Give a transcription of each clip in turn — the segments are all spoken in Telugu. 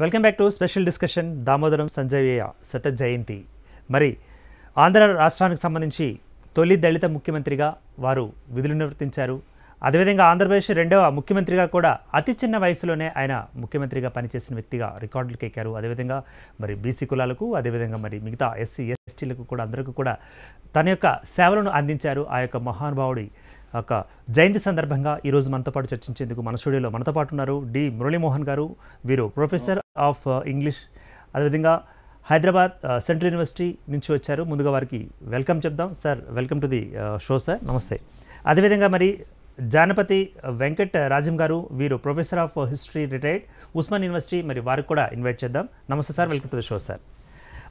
Welcome back to special discussion Damodaram Sanjeevaiah శత జయంతి। మరి ఆంధ్ర రాష్ట్రానికి సంబంధించి తొలి దళిత ముఖ్యమంత్రిగా వారు విధులు నిర్వర్తించారు। అదే విధంగా ఆంధ్రప్రదేశ్ రెండవ ముఖ్యమంత్రిగా కూడా అతి చిన్న వయసులోనే ఆయన ముఖ్యమంత్రిగా పనిచేసిన వ్యక్తిగా రికార్డులకు ఎక్కారు। అదే విధంగా మరి బీసీ కులాలకు అదే విధంగా మరి మిగతా ఎస్సీ ఎస్టీలకు కూడా అందరికీ కూడా తన యొక్క సేవలను అందించారు। ఆ యొక్క మహానుభావుడి ఒక జయంతి సందర్భంగా ఈ రోజు మనతో పాటు చర్చించేందుకు మన స్టూడియోలో మనతో పాటు ఉన్నారు డి మురళీమోహన్ గారు। వీరు ప్రొఫెసర్ ఆఫ్ ఇంగ్లీష్, అదేవిధంగా హైదరాబాద్ సెంట్రల్ యూనివర్సిటీ నుంచి వచ్చారు। ముందుగా వారికి వెల్కమ్ చెప్దాం। Sir welcome to the show sir, నమస్తే। అదేవిధంగా మరి జానపతి వెంకట్ రాజం గారు, వీరు professor of history, retired, Osman university, మరి వారికి కూడా ఇన్వైట్ చేద్దాం। నమస్తే sir, welcome to the show sir.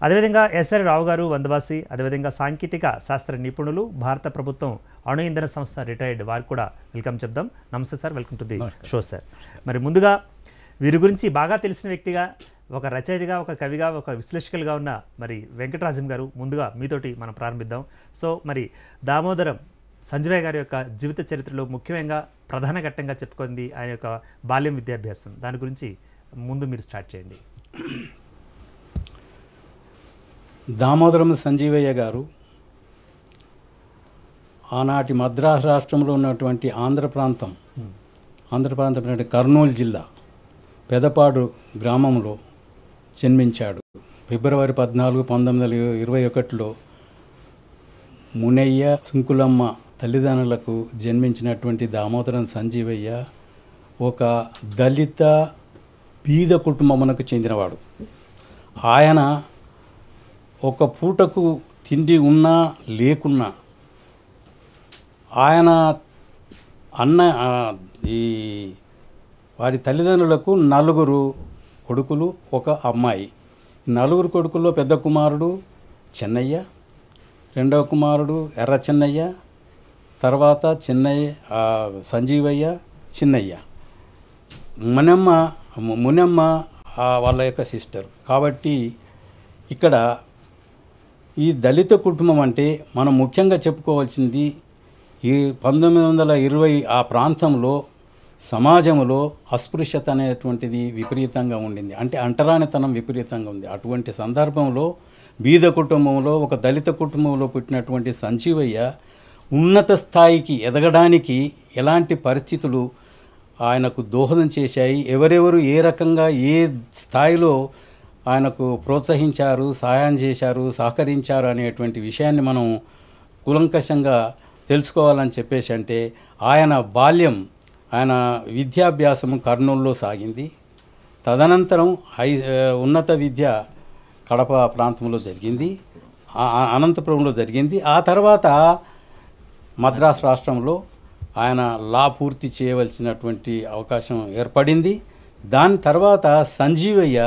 అదేవిధంగా ఎస్ఆర్ రావు గారు వందవాసి, అదేవిధంగా సాంకేతిక శాస్త్ర నిపుణులు, భారత ప్రభుత్వం అణు ఇంధన సంస్థ, రిటైర్డ్, వారికి కూడా వెల్కమ్ చెప్దాం। నమస్తే sir, welcome to the show sir. మరి ముందుగా వీరి గురించి బాగా తెలిసిన వ్యక్తిగా, ఒక రచయితగా, ఒక కవిగా, ఒక విశ్లేషకులుగా ఉన్న మరి వెంకటరాజం గారు, ముందుగా మీతోటి మనం ప్రారంభిద్దాం। సో మరి దామోదరం సంజీవయ్య గారి యొక్క జీవిత చరిత్రలో ముఖ్యంగా ప్రధాన ఘట్టంగా చెప్పుకుంది ఆయన యొక్క బాల్యం, విద్యాభ్యాసం, దాని గురించి ముందు మీరు స్టార్ట్ చేయండి। దామోదరం సంజీవయ్య గారు ఆనాటి మద్రాసు రాష్ట్రంలో ఉన్నటువంటి ఆంధ్ర ప్రాంతం అంటే కర్నూలు జిల్లా పెదపాడు గ్రామంలో జన్మించాడు। ఫిబ్రవరి 14, 1921లో మునయ్య సుంకులమ్మ తల్లిదండ్రులకు జన్మించినటువంటి దామోదరం సంజీవయ్య ఒక దళిత బీద కుటుంబమునకు చెందినవాడు। ఆయన ఒక పూటకు తిండి ఉన్నా లేకున్నా ఆయన అన్న ఈ వారి తల్లిదండ్రులకు 4 కొడుకులు, ఒక అమ్మాయి। 4 కొడుకుల్లో పెద్ద కుమారుడు చెన్నయ్య, రెండవ కుమారుడు ఎర్ర చెన్నయ్య, తర్వాత సంజీవయ్య చిన్నయ్య, మునమ్మ వాళ్ళ యొక్క సిస్టర్। కాబట్టి ఇక్కడ ఈ దళిత కుటుంబం అంటే మనం ముఖ్యంగా చెప్పుకోవాల్సింది ఈ 1920 ఆ ప్రాంతంలో సమాజంలో అస్పృశ్యత అనేటువంటిది విపరీతంగా ఉండింది, అంటే అంటరానితనం విపరీతంగా ఉంది। అటువంటి సందర్భంలో బీద కుటుంబంలో ఒక దళిత కుటుంబంలో పుట్టినటువంటి సంజీవయ్య ఉన్నత స్థాయికి ఎదగడానికి ఎలాంటి పరిస్థితులు ఆయనకు దోహదం చేశాయి, ఎవరెవరు ఏ రకంగా ఏ స్థాయిలో ఆయనకు ప్రోత్సహించారు, సహాయం చేశారు, సహకరించారు అనేటువంటి విషయాన్ని మనం కూలంకషంగా తెలుసుకోవాలని చెప్పేసి అంటే ఆయన బాల్యం, ఆయన విద్యాభ్యాసం కర్నూలులో సాగింది। తదనంతరం ఉన్నత విద్య కడప ప్రాంతంలో జరిగింది, అనంతపురంలో జరిగింది। ఆ తర్వాత మద్రాసు రాష్ట్రంలో ఆయన లా పూర్తి చేయవలసినటువంటి అవకాశం ఏర్పడింది। దాని తర్వాత సంజీవయ్య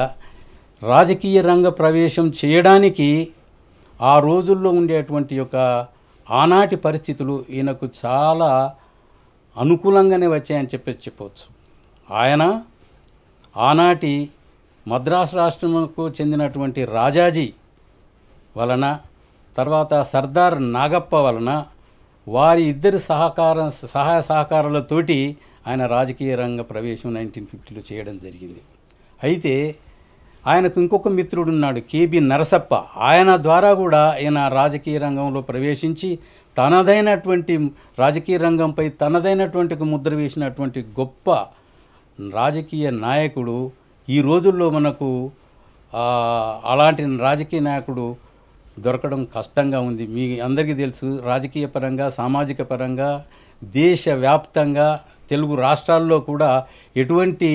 రాజకీయ రంగ ప్రవేశం చేయడానికి ఆ రోజుల్లో ఉండేటువంటి యొక్క ఆనాటి పరిస్థితులు ఈయనకు చాలా అనుకూలంగానే వచ్చాయని చెప్పవచ్చు। ఆయన ఆనాటి మద్రాసు రాష్ట్రంకు చెందినటువంటి రాజాజీ వలన, తర్వాత సర్దార్ నాగప్ప వలన, వారి ఇద్దరి సహాయ సహకారాలతోటి ఆయన రాజకీయ రంగ ప్రవేశం 1950లో చేయడం జరిగింది। అయితే ఆయనకు ఇంకొక మిత్రుడు ఉన్నాడు, కేబి నరసప్ప। ఆయన ద్వారా కూడా ఆయన రాజకీయ రంగంలో ప్రవేశించి తనదైనటువంటి రాజకీయ రంగంపై తనదైనటువంటి ముద్ర వేసినటువంటి గొప్ప రాజకీయ నాయకుడు। ఈ రోజుల్లో మనకు అలాంటి రాజకీయ నాయకుడు దొరకడం కష్టంగా ఉంది। మీ అందరికీ తెలుసు, రాజకీయ పరంగా, సామాజిక పరంగా, దేశవ్యాప్తంగా తెలుగు రాష్ట్రాల్లో కూడా ఎటువంటి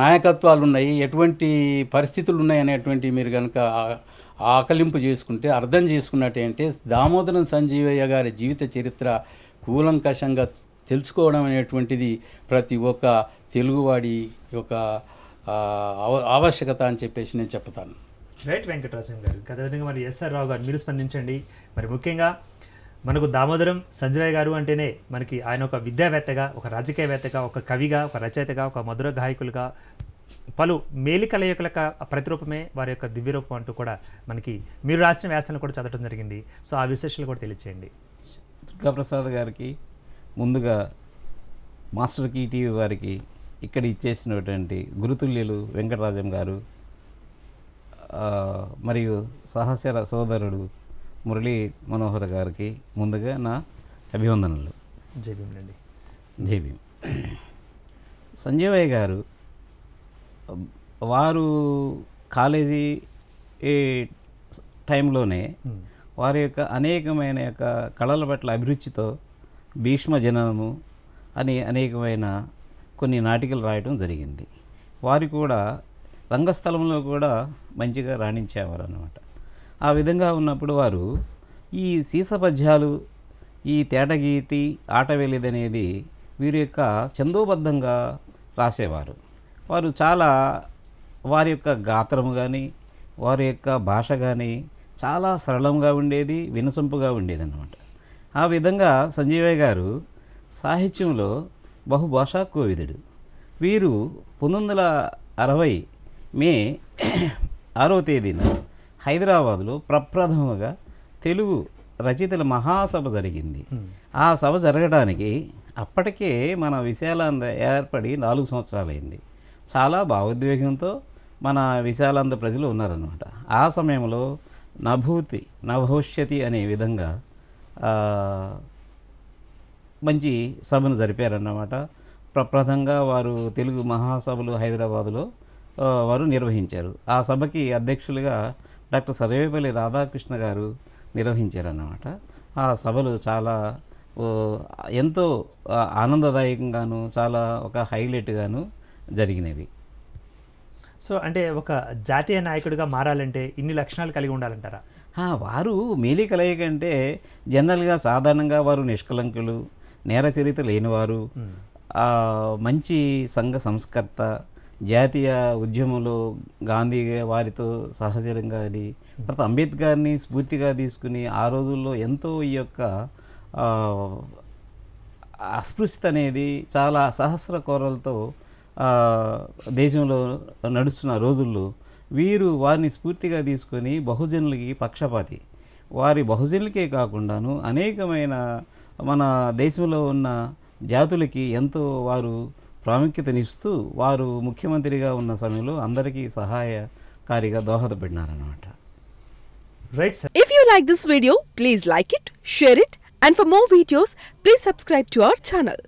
నాయకత్వాలు ఉన్నాయి, ఎటువంటి పరిస్థితులు ఉన్నాయి అనేటువంటి మీరు కనుక ఆకలింపు చేసుకుంటే అర్థం చేసుకున్నట్టేంటే దామోదరం సంజీవయ్య గారి జీవిత చరిత్ర కూలంకషంగా తెలుసుకోవడం అనేటువంటిది ప్రతి ఒక్క తెలుగువాడి యొక్క ఆవశ్యకత అని చెప్పేసి నేను చెప్తాను। రైట్ వెంకటరాజన్ గారు, అదేవిధంగా మరి ఎస్ఆర్ రావు గారు మీరు స్పందించండి। మరి ముఖ్యంగా మనకు దామోదరం సంజీవయ్య గారు అంటేనే మనకి ఆయన ఒక విద్యావేత్తగా, ఒక రాజకీయవేత్తగా, ఒక కవిగా, ఒక రచయితగా, ఒక మధుర గాయకులుగా, పలు మేలి కలయికల ప్రతిరూపమే వారి యొక్క దివ్యరూపం అంటూ కూడా మనకి మీరు రాసిన వ్యాసాలను కూడా చదవడం జరిగింది। సో ఆ విశేషాలు కూడా తెలియచేయండి। దుర్గాప్రసాద్ గారికి ముందుగా, మాస్టర్ కీటీవీ వారికి, ఇక్కడ ఇచ్చేసినటువంటి గురుతుల్యులు వెంకటరాజం గారు మరియు సహచర సోదరుడు మురళీ మనోహర్ గారికి ముందుగా నా అభివందనలు. జై భీమ్ అండి. జై భీమ్. సంజీవయ్య గారు వారు కాలేజీ టైంలోనే వారి యొక్క అనేకమైన యొక్క కళల పట్ల అభిరుచితో భీష్మ జననము అని అనేకమైన కొన్ని నాటికలు రాయడం జరిగింది. వారు కూడా రంగస్థలంలో కూడా మంచిగా రాణించేవారు అన్నమాట. ఆ విధంగా ఉన్నప్పుడు వారు ఈ సీసపద్యాలు, ఈ తేటగీతి, ఆటవేలిదనేది వీరి యొక్క చందోబద్ధంగా రాసేవారు. వారు చాలా వారి యొక్క గాత్రము కానీ వారి యొక్క భాష కానీ చాలా సరళంగా ఉండేది, వినసొంపుగా ఉండేది అన్నమాట. ఆ విధంగా సంజీవయ్య గారు సాహిత్యంలో బహుభాషా కోవిదుడు. వీరు 1960 మే 6వ తేదీన హైదరాబాదులో ప్రప్రథమగా తెలుగు రచయితల మహాసభ జరిగింది. ఆ సభ జరగడానికి అప్పటికే మన విశాలాంధ్ర ఏర్పడి 4 సంవత్సరాలైంది. చాలా భావోద్వేగంతో మన విశాలాంధ్ర ప్రజలు ఉన్నారనమాట. ఆ సమయంలో నభూతి నభవిష్యతి అనే విధంగా మంచి సభను జరిపారన్నమాట. ప్రప్రథంగా వారు తెలుగు మహాసభలు హైదరాబాదులో వారు నిర్వహించారు. ఆ సభకి అధ్యక్షులుగా డాక్టర్ సర్వేపల్లి రాధాకృష్ణ గారు నిర్వహించారన్నమాట. ఆ సభలు చాలా ఎంతో ఆనందదాయకంగాను చాలా ఒక హైలైట్గాను జరిగినవి. సో అంటే ఒక జాతీయ నాయకుడిగా మారాలంటే ఇన్ని లక్షణాలు కలిగి ఉండాలంటారా? వారు మేలి కలయిక అంటే జనరల్గా సాధారణంగా వారు నిష్కలంకులు, నేర చరిత్ర లేనివారు, మంచి సంఘ సంస్కర్త, జాతీయ ఉద్యమంలో గాంధీ వారితో సహచరంగా అది తర్వాత అంబేద్కర్ని స్ఫూర్తిగా తీసుకుని ఆ రోజుల్లో ఎంతో ఈ యొక్క అస్పృశ్యత అనేది చాలా సహస్ర కోరలతో దేశంలో నడుస్తున్న రోజుల్లో వీరు వారిని స్ఫూర్తిగా తీసుకొని బహుజనులకి పక్షపాతి, వారి బహుజనులకే కాకుండాను అనేకమైన మన దేశంలో ఉన్న జాతులకి ఎంతో వారు ప్రాముఖ్యతనిస్తూ వారు ముఖ్యమంత్రిగా ఉన్న సమయంలో అందరికీ సహాయకారిగా దోహదపడినారన్నమాట. Right sir. If you like this video please like it, share it, and for more videos please subscribe to our channel.